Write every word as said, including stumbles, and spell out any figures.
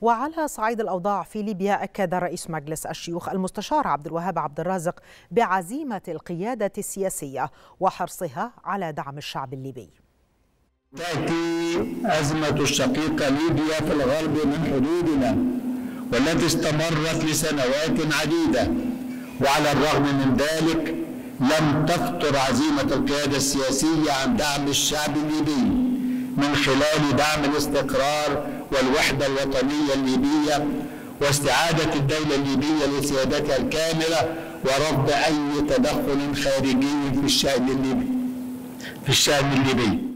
وعلى صعيد الأوضاع في ليبيا، أكد رئيس مجلس الشيوخ المستشار عبد الوهاب عبد الرازق بعزيمة القيادة السياسية وحرصها على دعم الشعب الليبي. تأتي أزمة الشقيقة ليبيا في الغرب من حدودنا، والتي استمرت لسنوات عديدة، وعلى الرغم من ذلك لم تفتر عزيمة القيادة السياسية عن دعم الشعب الليبي من خلال دعم الاستقرار والوحدة الوطنية الليبية واستعادة الدولة الليبية لسيادتها الكاملة ورفض أي تدخل خارجي في الشأن الليبي في الشأن الليبي